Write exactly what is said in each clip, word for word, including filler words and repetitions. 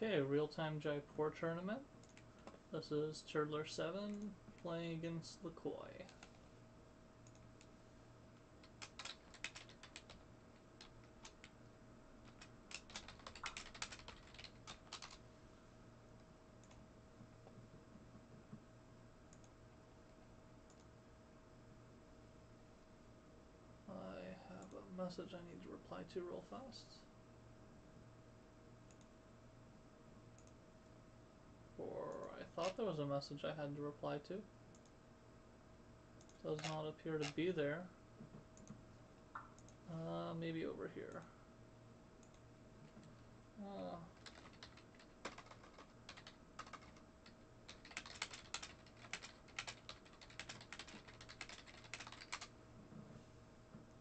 Okay, real-time Jaipur tournament. This is Turtler Seven playing against the Koi. I have a message I need to reply to real fast. I thought there was a message I had to reply to. Does not appear to be there. Uh, maybe over here. Uh.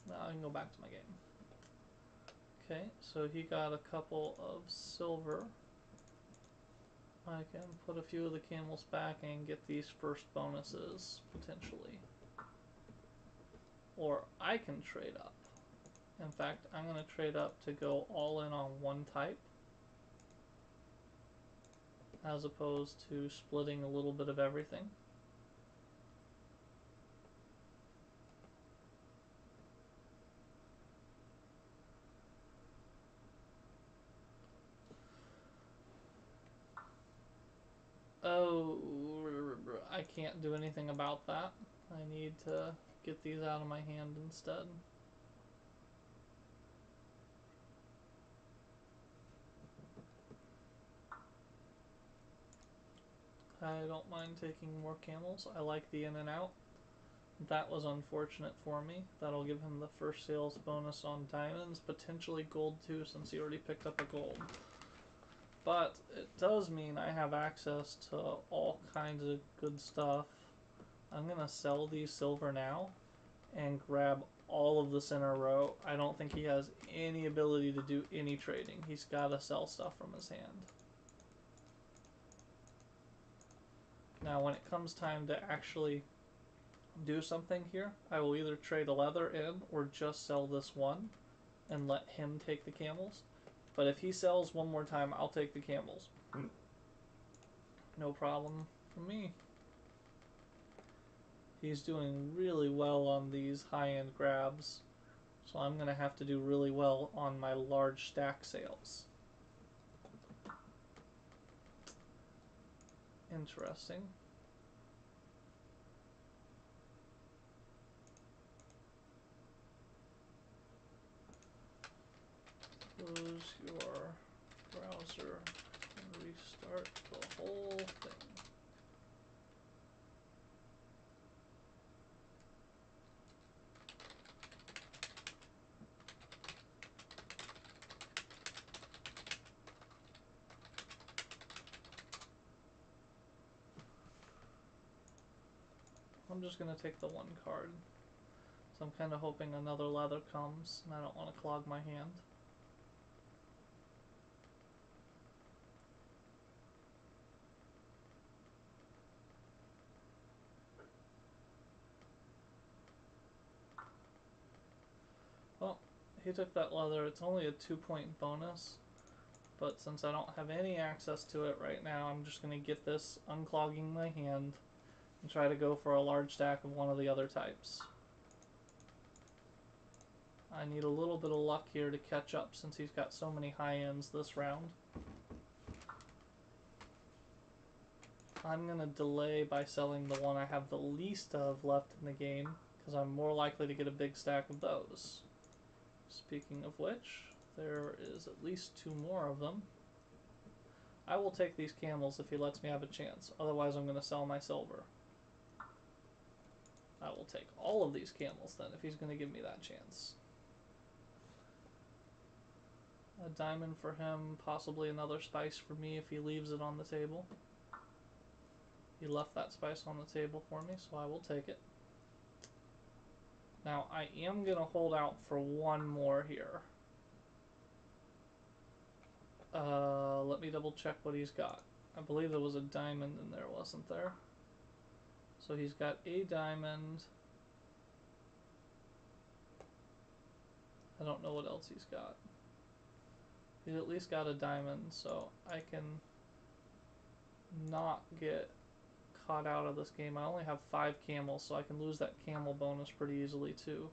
Now I can go back to my game. Okay, so he got a couple of silver. I can put a few of the camels back and get these first bonuses, potentially. Or I can trade up. In fact, I'm going to trade up to go all in on one type, as opposed to splitting a little bit of everything. Oh, I can't do anything about that. I need to get these out of my hand instead. I don't mind taking more camels. I like the in and out. That was unfortunate for me. That'll give him the first sales bonus on diamonds, potentially gold too, since he already picked up a gold. But it does mean I have access to all kinds of good stuff. I'm gonna sell these silver now and grab all of this in a row. I don't think he has any ability to do any trading. He's gotta sell stuff from his hand. Now when it comes time to actually do something here, I will either trade a leather in or just sell this one and let him take the camels. But if he sells one more time, I'll take the camels. No problem for me. He's doing really well on these high-end grabs, so I'm going to have to do really well on my large stack sales. Interesting. Close your browser and restart the whole thing. I'm just going to take the one card. So I'm kind of hoping another leather comes, and I don't want to clog my hand. He took that leather. It's only a two-point bonus, but since I don't have any access to it right now, I'm just going to get this unclogging my hand and try to go for a large stack of one of the other types. I need a little bit of luck here to catch up since he's got so many high ends this round. I'm going to delay by selling the one I have the least of left in the game because I'm more likely to get a big stack of those. Speaking of which, there is at least two more of them. I will take these camels if he lets me have a chance. Otherwise, I'm going to sell my silver. I will take all of these camels then if he's going to give me that chance. A diamond for him, possibly another spice for me if he leaves it on the table. He left that spice on the table for me, so I will take it. Now, I am going to hold out for one more here. Uh, let me double check what he's got. I believe there was a diamond in there, wasn't there? So he's got a diamond. I don't know what else he's got. He's at least got a diamond, so I can not get caught out of this game. I only have five camels, so I can lose that camel bonus pretty easily too.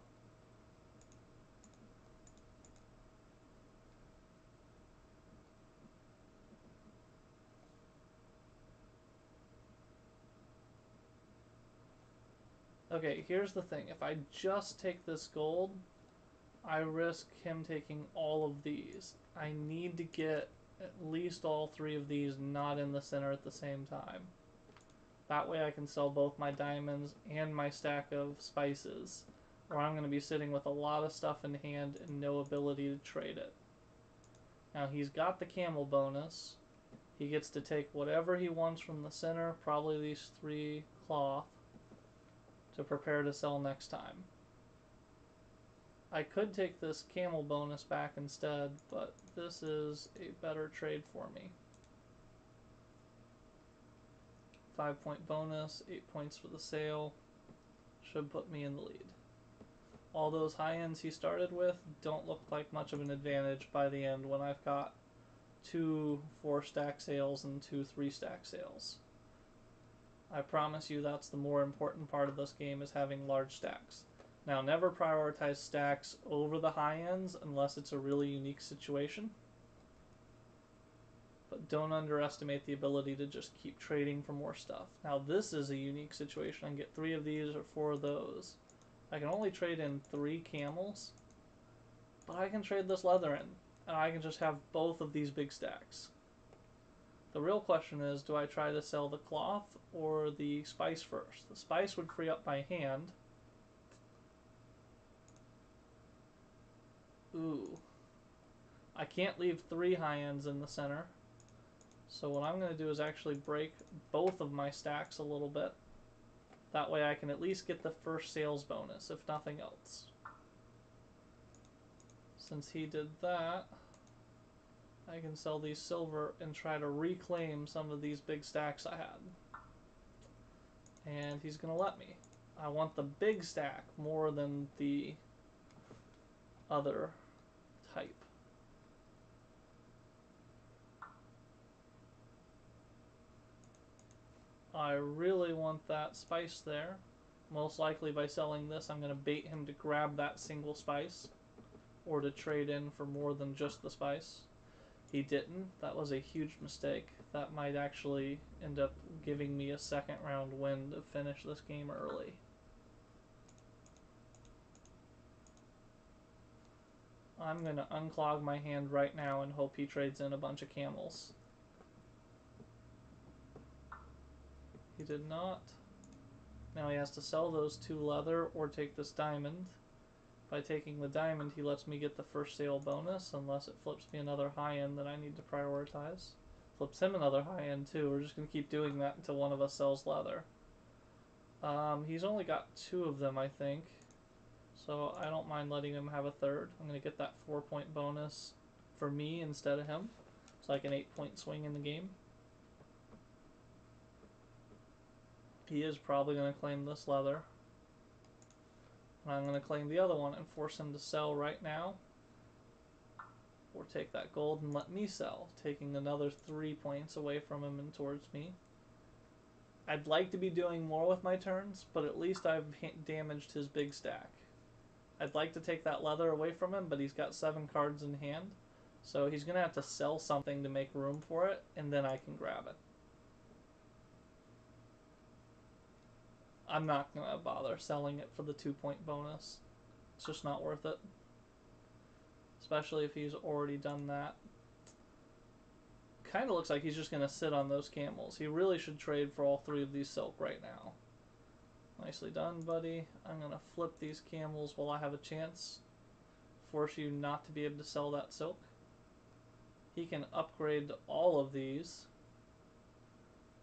Okay, here's the thing. If I just take this gold, I risk him taking all of these. I need to get at least all three of these not in the center at the same time. That way I can sell both my diamonds and my stack of spices, or I'm going to be sitting with a lot of stuff in hand and no ability to trade it. Now he's got the camel bonus. He gets to take whatever he wants from the center, probably these three cloth, to prepare to sell next time. I could take this camel bonus back instead, but this is a better trade for me. Five point bonus, eight points for the sale, should put me in the lead. All those high ends he started with don't look like much of an advantage by the end when I've got two four stack sales and two three stack sales. I promise you that's the more important part of this game, is having large stacks. Now, never prioritize stacks over the high ends unless it's a really unique situation. But don't underestimate the ability to just keep trading for more stuff. Now, this is a unique situation. I can get three of these or four of those. I can only trade in three camels, but I can trade this leather in, and I can just have both of these big stacks. The real question is, do I try to sell the cloth or the spice first? The spice would free up my hand. Ooh. I can't leave three high ends in the center. So what I'm going to do is actually break both of my stacks a little bit. That way I can at least get the first sales bonus, if nothing else. Since he did that, I can sell these silver and try to reclaim some of these big stacks I had. And he's going to let me. I want the big stack more than the other type. I really want that spice there. Most likely by selling this, I'm going to bait him to grab that single spice, or to trade in for more than just the spice. He didn't. That was a huge mistake. That might actually end up giving me a second round win to finish this game early. I'm going to unclog my hand right now and hope he trades in a bunch of camels. He did not. Now he has to sell those two leather or take this diamond. By taking the diamond, he lets me get the first sale bonus, unless it flips me another high end that I need to prioritize. Flips him another high end too. We're just going to keep doing that until one of us sells leather. Um, he's only got two of them, I think, so I don't mind letting him have a third. I'm going to get that four point bonus for me instead of him. It's like an eight point swing in the game. He is probably going to claim this leather. And I'm going to claim the other one and force him to sell right now. Or take that gold and let me sell, taking another three points away from him and towards me. I'd like to be doing more with my turns, but at least I've damaged his big stack. I'd like to take that leather away from him, but he's got seven cards in hand. So he's going to have to sell something to make room for it, and then I can grab it. I'm not going to bother selling it for the two-point bonus. It's just not worth it. Especially if he's already done that. Kind of looks like he's just going to sit on those camels. He really should trade for all three of these silk right now. Nicely done, buddy. I'm going to flip these camels while I have a chance. Force you not to be able to sell that silk. He can upgrade all of these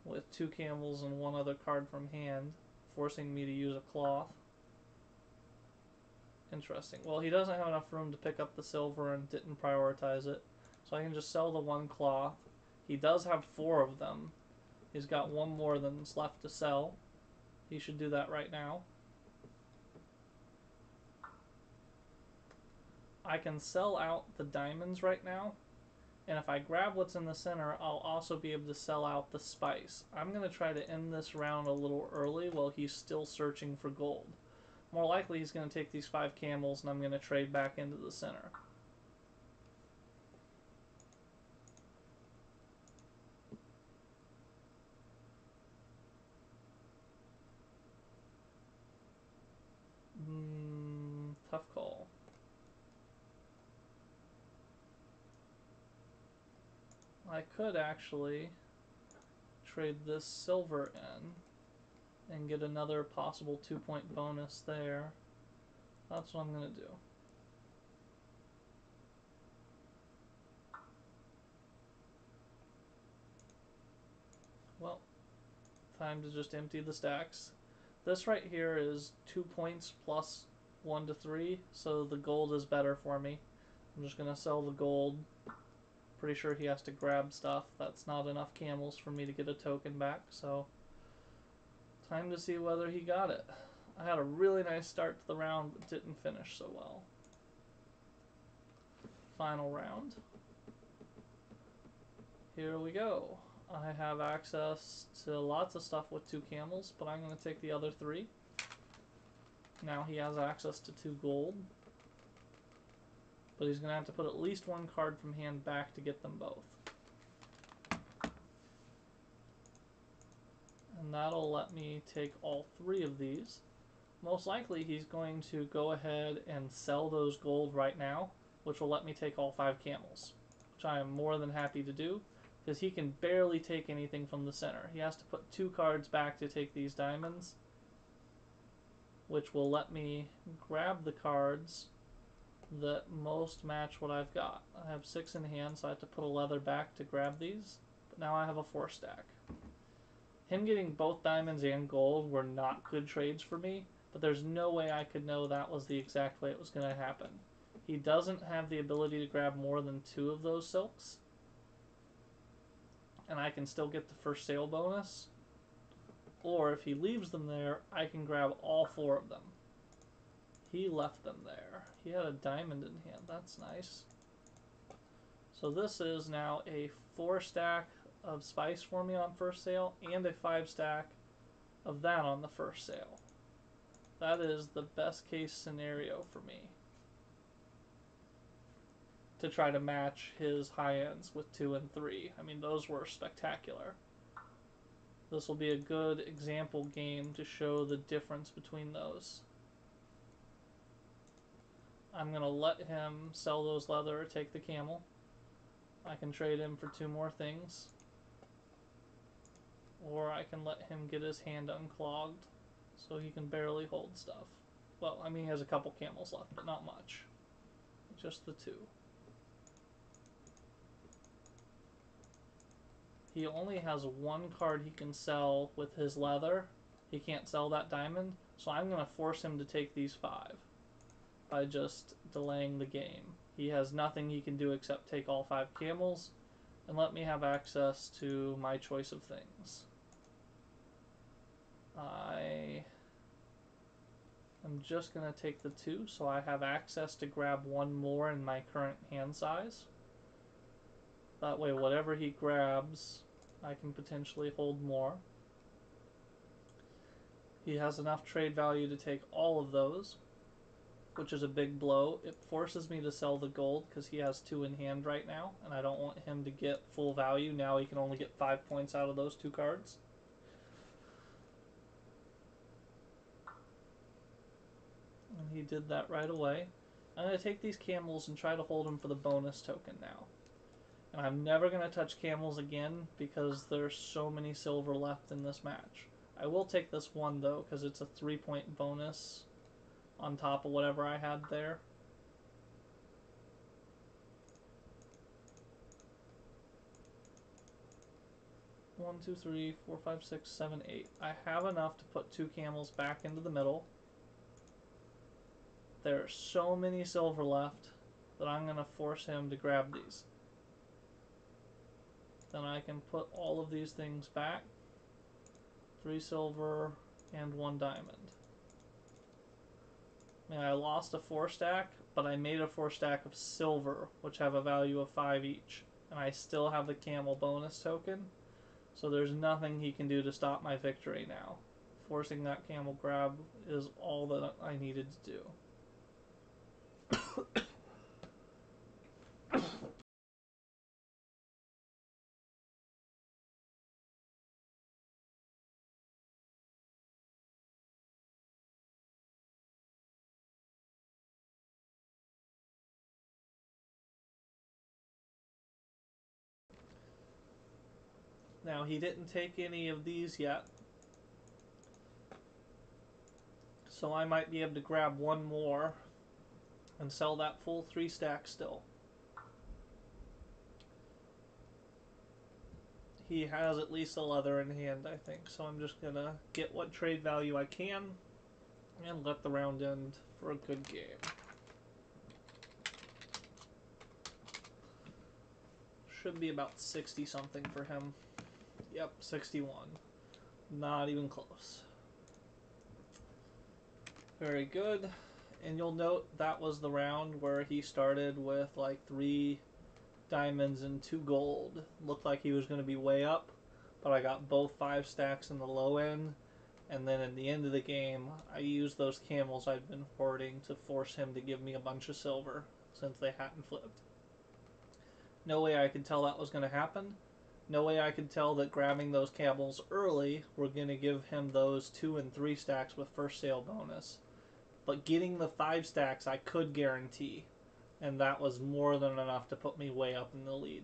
with two camels and one other card from hand, forcing me to use a cloth. Interesting. Well, he doesn't have enough room to pick up the silver and didn't prioritize it, so I can just sell the one cloth. He does have four of them. He's got one more than's left to sell. He should do that right now. I can sell out the diamonds right now And if I grab what's in the center, I'll also be able to sell out the spice. I'm going to try to end this round a little early while he's still searching for gold. More likely he's going to take these five camels and I'm going to trade back into the center. Mm, tough call. I could actually trade this silver in and get another possible two-point bonus there. That's what I'm going to do. Well, time to just empty the stacks. This right here is two points plus one to three, so the gold is better for me. I'm just going to sell the gold. Pretty sure he has to grab stuff. That's not enough camels for me to get a token back, so time to see whether he got it. I had a really nice start to the round, but didn't finish so well. Final round. Here we go. I have access to lots of stuff with two camels, but I'm going to take the other three. Now he has access to two gold. But he's going to have to put at least one card from hand back to get them both. And that'll let me take all three of these. Most likely he's going to go ahead and sell those gold right now, which will let me take all five camels, which I am more than happy to do, because he can barely take anything from the center. He has to put two cards back to take these diamonds, which will let me grab the cards that most match what I've got. I have six in hand, so I have to put a leather back to grab these, but now I have a four stack. Him getting both diamonds and gold were not good trades for me, but there's no way I could know that was the exact way it was going to happen. He doesn't have the ability to grab more than two of those silks, and I can still get the first sale bonus, or if he leaves them there, I can grab all four of them. He left them there. He had a diamond in hand. That's nice. So this is now a four stack of spice for me on first sale and a five stack of that on the first sale. That is the best case scenario for me, to try to match his high ends with two and three. I mean, those were spectacular. This will be a good example game to show the difference between those. I'm going to let him sell those leather or take the camel. I can trade him for two more things. Or I can let him get his hand unclogged so he can barely hold stuff. Well, I mean, he has a couple camels left, but not much. Just the two. He only has one card he can sell with his leather. He can't sell that diamond, so I'm going to force him to take these five. By just delaying the game. He has nothing he can do except take all five camels and let me have access to my choice of things. I am just going to take the two, so I have access to grab one more in my current hand size. That way whatever he grabs, I can potentially hold more. He has enough trade value to take all of those, which is a big blow. It forces me to sell the gold because he has two in hand right now, and I don't want him to get full value. Now he can only get five points out of those two cards. And he did that right away. I'm going to take these camels and try to hold them for the bonus token now. And I'm never going to touch camels again because there's so many silver left in this match. I will take this one though because it's a three-point bonus on top of whatever I had there. One, two, three, four, five, six, seven, eight. I have enough to put two camels back into the middle. There are so many silver left that I'm going to force him to grab these. Then I can put all of these things back. Three silver and one diamond. And I lost a four stack, but I made a four stack of silver, which have a value of five each. and I still have the camel bonus token, so there's nothing he can do to stop my victory now. Forcing that camel grab is all that I needed to do. Now, he didn't take any of these yet, so I might be able to grab one more and sell that full three stack still. He has at least a leather in hand, I think, so I'm just going to get what trade value I can and let the round end for a good game. Should be about sixty something for him. Yep, sixty-one. Not even close. Very good. And you'll note that was the round where he started with like three diamonds and two gold. Looked like he was going to be way up, but I got both five stacks in the low end. And then at the end of the game, I used those camels I'd been hoarding to force him to give me a bunch of silver since they hadn't flipped. No way I could tell that was going to happen. No way I could tell that grabbing those camels early were going to give him those two and three stacks with first sale bonus. But getting the five stacks I could guarantee, and that was more than enough to put me way up in the lead.